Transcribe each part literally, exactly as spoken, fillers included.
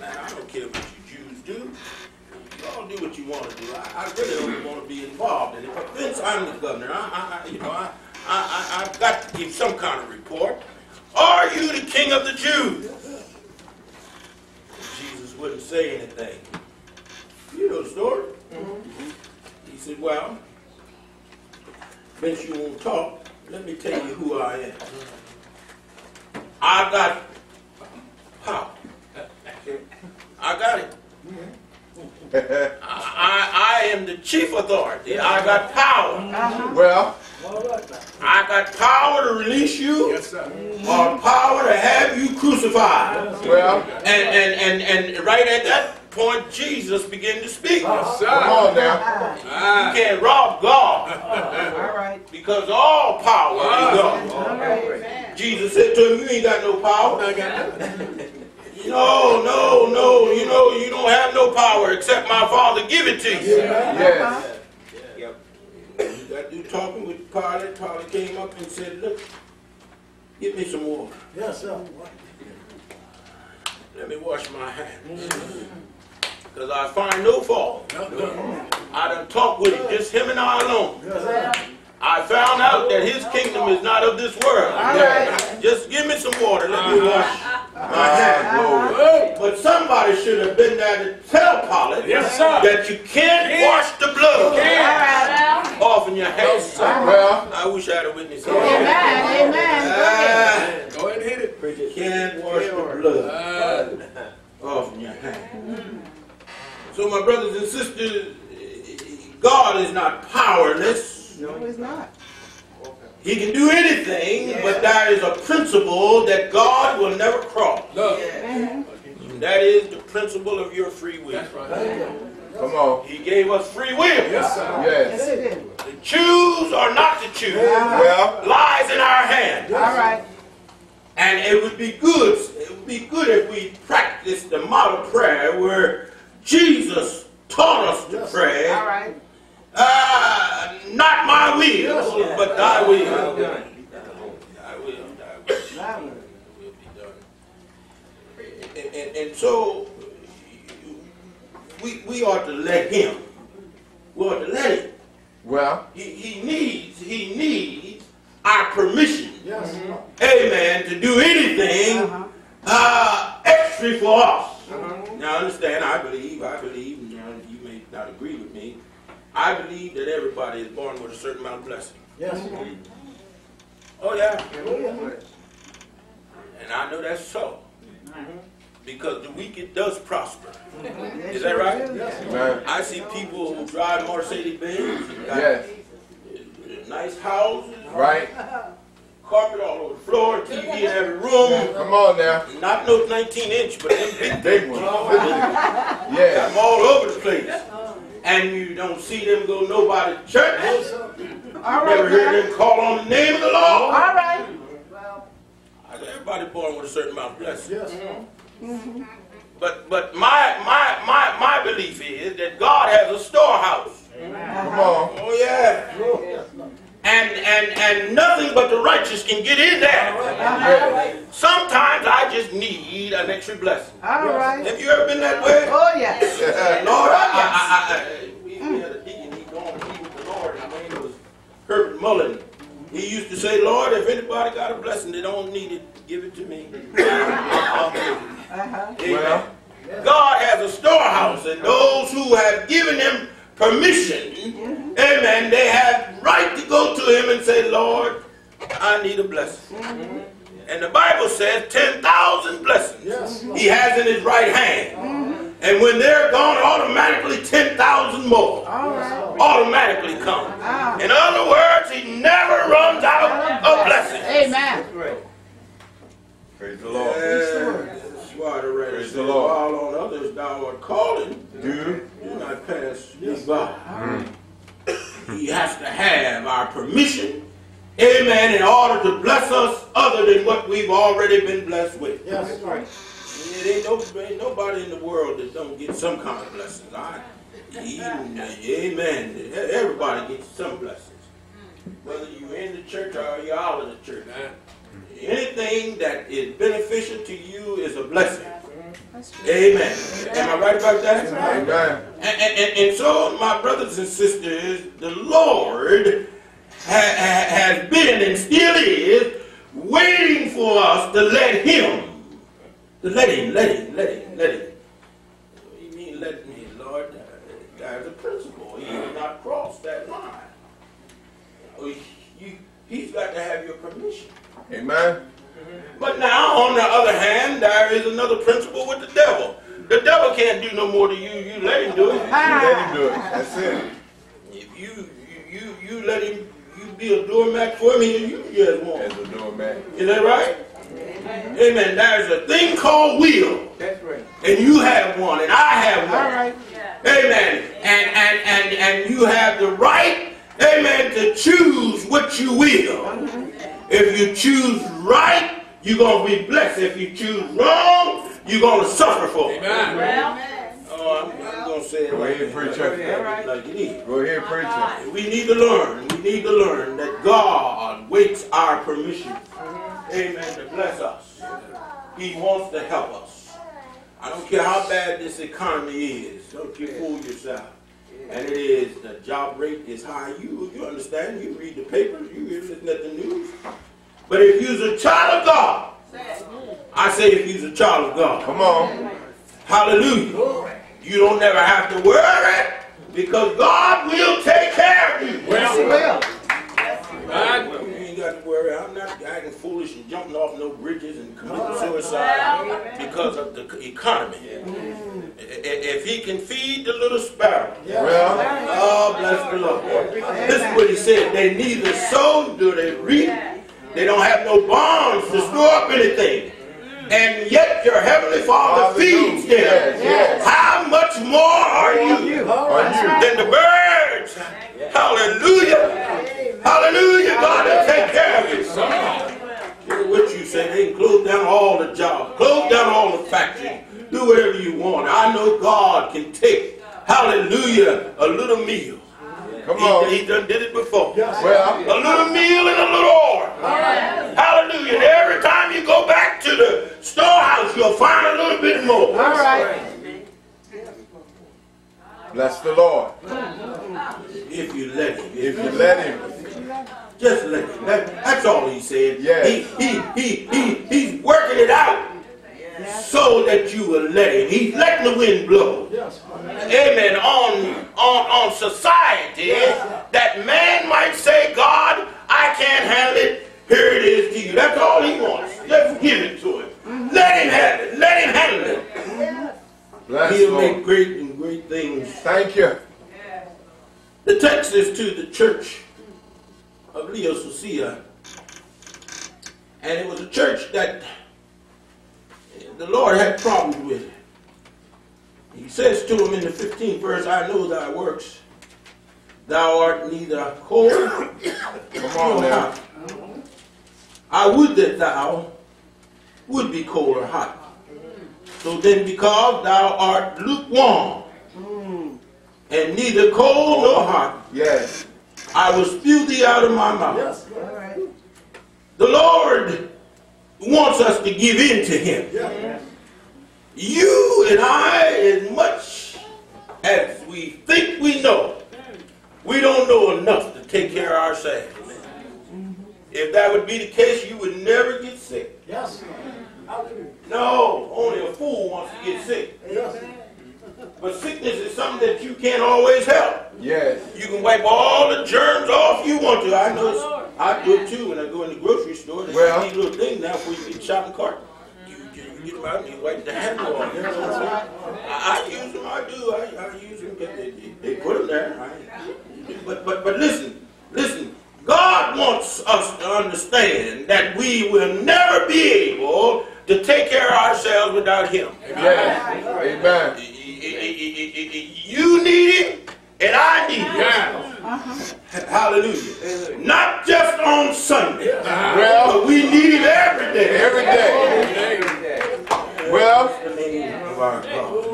Man, I don't care what you Jews do. You all do what you want to do. I, I really don't want to be involved in it. But since I'm the governor, I, I, you know, I, I, I, I've got to give some kind of report. Are you the king of the Jews? Jesus wouldn't say anything. You know the story. Mm-hmm. He said, well, since you won't talk, let me tell you who I am. I got power. I got it. I, I, I am the chief authority. I got power. Uh-huh. Well, I got power to release you, yes, sir, or power to have you crucified. Yes, well, and, and, and, and right at that point, Jesus began to speak. Yes, sir. Come on now. Uh-huh. You can't rob God. Uh-huh. All right. Because all power is God. All right. Jesus said to him, you ain't got no power. I got nothing. No, no, no, you know, you don't have no power except my Father give it to you. Yeah. Yes. Yep. You got to do talking with Pilate. Pilate came up and said, look, give me some water. Yes, sir. Let me wash my hands. Because I find no fault. I done talked with him, just him and I alone. Yes, sir. I found out that his kingdom is not of this world. Right. Just give me some water. Let me wash my hands. But somebody should have been there to tell Pilate, yes, that you can't, yes, wash the blood, yes, off in your hands. Well, I wish I had a witness. Amen. Amen. Go ahead and hit it. You can't wash the blood uh, off in your hands. So, my brothers and sisters, God is not powerless. No, he's not. He can do anything, yeah, but there is a principle that God will never cross. Look. Yeah. Mm-hmm. That is the principle of your free will. That's right. Yeah. Come on. He gave us free will. Yes, sir. Yes. Yes. To choose or not to choose, yeah, well, lies in our hands. Yes. All right. And it would be good. It would be good if we practiced the model prayer where Jesus taught us to, yes, pray. All right. Uh, not my will, but thy will. Thy will, thy will, thy will be done. And, and, and so, we, we ought to let him. We ought to let him. Well, he, he needs, he needs our permission. Yes. Amen. To do anything uh-huh. uh, extra for us. Uh-huh. Now, understand, I believe, I believe, you know, you may not agree with me, I believe that everybody is born with a certain amount of blessing. Yes. Mm-hmm. Oh, yeah. Mm-hmm. And I know that's so. Mm-hmm. Because the wicked does prosper. Mm-hmm. Is that right? Yes. Right. I see people who drive Mercedes Benz. Yes. Nice houses. Right. Carpet all over the floor, T V in every room. Come on now. Not no nineteen inch, but them big, big ones. Yeah. I'm all over the place. And you don't see them go nobody to church. All right, never hear man. them call on the name of the Lord. All right. Well, everybody born with a certain amount of blessing. Yes. Mm-hmm. But but my my my my belief is that God has a storehouse. Amen. Come on. Oh yeah. Yes. And and and nothing but the righteous can get in there. All right. All right. Sometimes I just need an extra blessing. All right. Have you ever been that way? Oh yes. Uh, Lord, I, I, I, I, I, we, we had a deacon. He gone to be with the Lord. His name was Herbert Mullen. He used to say, "Lord, if anybody got a blessing they don't need it, give it to me." Uh-huh. Well, God has a storehouse, and those who have given Him permission, mm-hmm, amen, they have right to go to him and say, Lord, I need a blessing. Mm-hmm. And the Bible says ten thousand blessings, yes, he has in his right hand. Mm-hmm. And when they're gone, automatically ten thousand more, right, automatically come. Ah. In other words, he never runs out of blessings. Amen. Praise the Lord. Yeah. Praise the Lord. While on others thou art calling, do not pass me by. He has to have our permission, amen, in order to bless us other than what we've already been blessed with. Yes, that's right. It ain't, no, ain't nobody in the world that don't get some kind of blessings. I, even, amen. Everybody gets some blessings. Whether you're in the church or you're out of the church. Anything that is beneficial to you is a blessing. Amen. Am I right about that? Right. Amen. And, and, and so, my brothers and sisters, the Lord ha ha has been and still is waiting for us to let Him. To let Him, let Him, let Him, let Him. What do you mean, let me, Lord? There's a principle. He did not cross that line. You, you, he's got to have your permission. Amen. But now, on the other hand, there is another principle with the devil. The devil can't do no more to you. You let him do it. You let him do it. That's it. If you you you, you let him you be a doormat for him, you just want. As a doormat. Is that right? Amen. Amen. There's a thing called will. That's right. And you have one, and I have one. All right. Yeah. Amen. And and and and you have the right, amen, to choose what you will. If you choose right, you're going to be blessed. If you choose wrong, you're going to suffer for it. Amen. Well, oh, I'm, well, I'm going to say it. Go ahead, preacher. Like it is. Go ahead, preacher. We need to learn. We need to learn that God waits our permission. Amen. To bless us. He wants to help us. I don't care how bad this economy is. Don't you fool yourself. And it is, the job rate is high. You, you understand, you read the papers, you listen at the news. But if you're a child of God, I say if you're a child of God, come on, hallelujah, you don't never have to worry because God will take care of you. Yes, He will. You ain't got to worry. I'm not acting foolish and jumping off no bridges and committing suicide because of the economy. If He can feed the little sparrow, well, oh, bless the Lord. This is what He said. They neither sow nor they reap. They don't have no barns to store up anything. And yet your Heavenly Father feeds them. How much more are you than the birds? Hallelujah. Hallelujah. God will take care of you. What you say, they can close down all the jobs, close down all the factories. Do whatever you want. I know God can take, hallelujah, a little meal. Come on. He, he done did it before. Yes. Well, a little meal and a little oil. Right. Hallelujah. And every time you go back to the storehouse, you'll find a little bit more. All right. Bless the Lord. If you let Him. If you let Him. Just let Him. That, that's all He said. Yes. He, he, he, he, he's working it out. So that you will let Him. He's letting the wind blow. Yes. Amen. On, on, on society, yes, that man might say, God, I can't handle it. Here it is to you. That's all He wants. Just give it to Him. Mm-hmm. Let Him have it. Let Him handle it. Yes. He'll make great and great things. Thank you. Yes. The text is to the church of Laodicea. And it was a church that the Lord had problems with it. He says to him in the fifteenth verse, I know thy works. Thou art neither cold nor hot. I would that thou would be cold or hot. So then because thou art lukewarm, and neither cold nor hot, yes, I will spew thee out of my mouth. Yes. The Lord wants us to give in to Him. Yeah. You and I, as much as we think we know, we don't know enough to take care of ourselves. If that would be the case, you would never get sick. Yes. No, only a fool wants to get sick. Yes. But sickness is something that you can't always help. Yes. You can wipe all the germs off you want to. I know. I do it too when I go in the grocery store. There's well, a little thing now where you get the shopping cart. You get them out and you wipe the handle on them. I, I use them, I do. I, I use them because they, they put them there. I, but, but, but listen, listen. God wants us to understand that we will never be able to take care of ourselves without Him. Yes. Amen. You need Him and I need Him. Yeah. Uh-huh. Hallelujah. Not just on Sunday. Uh-huh. Well, but we need Him every day. Every day. Every day. Well,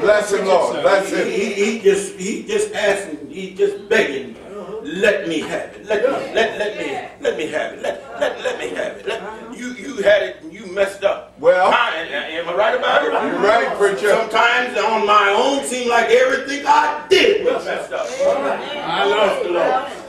bless Him, Lord. Bless Him. He, he, he just he just asking, he just begging, let me have it. Let me let let me let me have it. Let let, let me have it. Let, you you had it and you messed up. Well, I, am I right about it? You're right, preacher. Sometimes on my own, seem like everything I did was messed up. I lost the Lord.